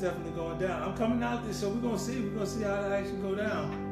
Definitely going down. I'm coming out there, so we're gonna see how that action go down.